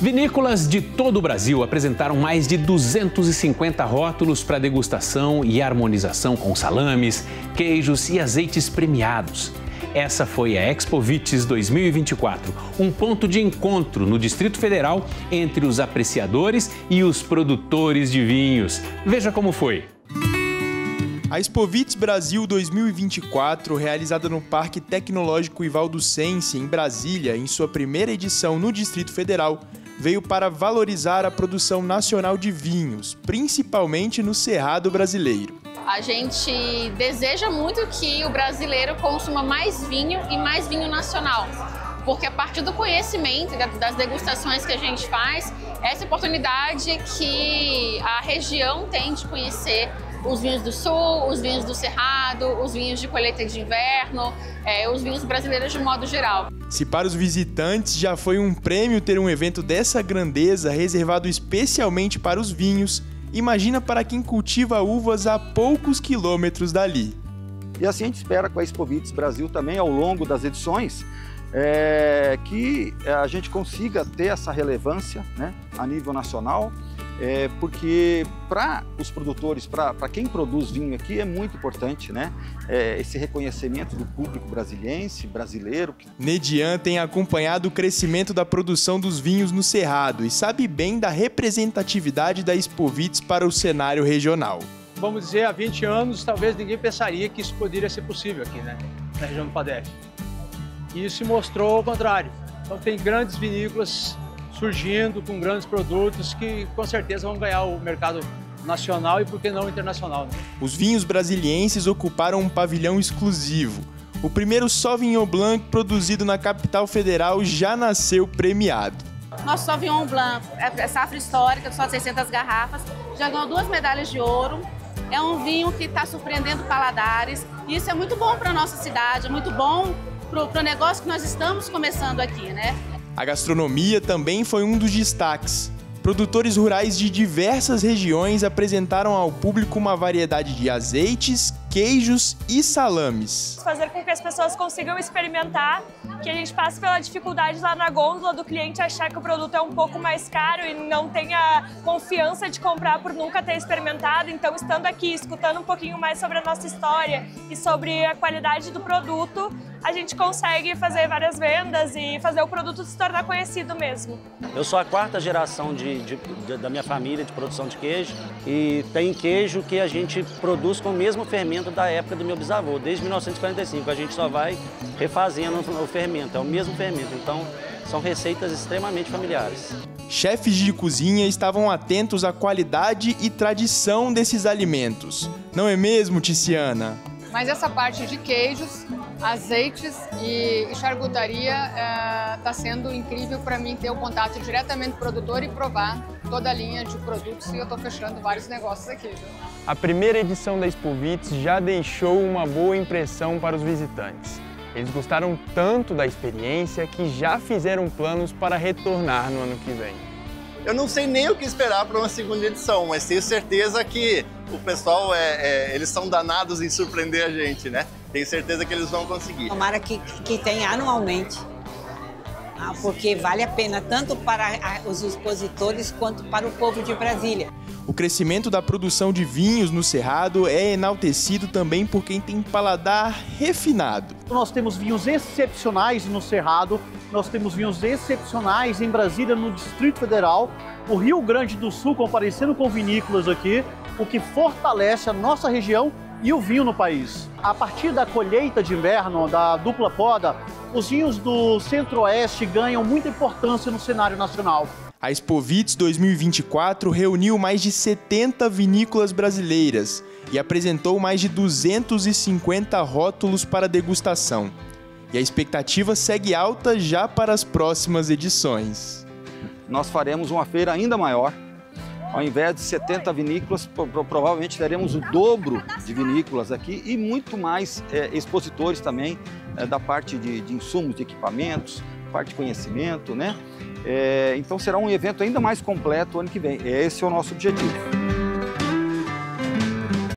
Vinícolas de todo o Brasil apresentaram mais de 250 rótulos para degustação e harmonização com salames, queijos e azeites premiados. Essa foi a Expovitis 2024, um ponto de encontro no Distrito Federal entre os apreciadores e os produtores de vinhos. Veja como foi. A Expovitis Brasil 2024, realizada no Parque Tecnológico Ivaldo Senc, em Brasília, em sua primeira edição no Distrito Federal, veio para valorizar a produção nacional de vinhos, principalmente no Cerrado Brasileiro. A gente deseja muito que o brasileiro consuma mais vinho e mais vinho nacional, porque a partir do conhecimento das degustações que a gente faz, essa oportunidade que a região tem de conhecer os vinhos do Sul, os vinhos do Cerrado, os vinhos de colheita de inverno, os vinhos brasileiros de modo geral. Se para os visitantes já foi um prêmio ter um evento dessa grandeza reservado especialmente para os vinhos, imagina para quem cultiva uvas a poucos quilômetros dali. E assim a gente espera com a Expovitis Brasil também, ao longo das edições, que a gente consiga ter essa relevância, né, a nível nacional, porque para os produtores, para quem produz vinho aqui, é muito importante, né, esse reconhecimento do público brasileiro. Nedian tem acompanhado o crescimento da produção dos vinhos no Cerrado e sabe bem da representatividade da Expovitis para o cenário regional. Vamos dizer, há 20 anos, talvez ninguém pensaria que isso poderia ser possível aqui, né, na região do Padef. E isso se mostrou ao contrário. Então tem grandes vinícolas surgindo com grandes produtos que com certeza vão ganhar o mercado nacional e, por que não, internacional, né? Os vinhos brasilienses ocuparam um pavilhão exclusivo. O primeiro Sauvignon Blanc produzido na capital federal já nasceu premiado. Nosso Sauvignon Blanc é safra histórica, só 600 garrafas, já ganhou 2 medalhas de ouro. É um vinho que está surpreendendo paladares e isso é muito bom para a nossa cidade, é muito bom para o negócio que nós estamos começando aqui, né? A gastronomia também foi um dos destaques. Produtores rurais de diversas regiões apresentaram ao público uma variedade de azeites, queijos e salames. Fazer com que as pessoas consigam experimentar, que a gente passe pela dificuldade lá na gôndola do cliente achar que o produto é um pouco mais caro e não tenha confiança de comprar por nunca ter experimentado. Então, estando aqui, escutando um pouquinho mais sobre a nossa história e sobre a qualidade do produto, a gente consegue fazer várias vendas e fazer o produto se tornar conhecido mesmo. Eu sou a 4ª geração da minha família de produção de queijo e tem queijo que a gente produz com o mesmo fermento da época do meu bisavô. Desde 1945 a gente só vai refazendo o fermento, é o mesmo fermento, então são receitas extremamente familiares. Chefes de cozinha estavam atentos à qualidade e tradição desses alimentos. Não é mesmo, Tiziana? Mas essa parte de queijos, azeites e charcutaria está sendo incrível para mim ter o contato diretamente com o produtor e provar toda a linha de produtos e eu estou fechando vários negócios aqui. A primeira edição da Expovitis já deixou uma boa impressão para os visitantes. Eles gostaram tanto da experiência que já fizeram planos para retornar no ano que vem. Eu não sei nem o que esperar para uma segunda edição, mas tenho certeza que o pessoal, eles são danados em surpreender a gente, né? Tenho certeza que eles vão conseguir. Tomara que tenha anualmente, porque vale a pena tanto para os expositores quanto para o povo de Brasília. O crescimento da produção de vinhos no Cerrado é enaltecido também por quem tem paladar refinado. Nós temos vinhos excepcionais no Cerrado, nós temos vinhos excepcionais em Brasília, no Distrito Federal, o Rio Grande do Sul comparecendo com vinícolas aqui, o que fortalece a nossa região e o vinho no país. A partir da colheita de inverno, da dupla poda, os vinhos do Centro-Oeste ganham muita importância no cenário nacional. A Expovitis 2024 reuniu mais de 70 vinícolas brasileiras e apresentou mais de 250 rótulos para degustação. E a expectativa segue alta já para as próximas edições. Nós faremos uma feira ainda maior. Ao invés de 70 vinícolas, provavelmente teremos o dobro de vinícolas aqui e muito mais expositores também da parte de insumos, de equipamentos, parte de conhecimento, né? Então será um evento ainda mais completo ano que vem. Esse é o nosso objetivo.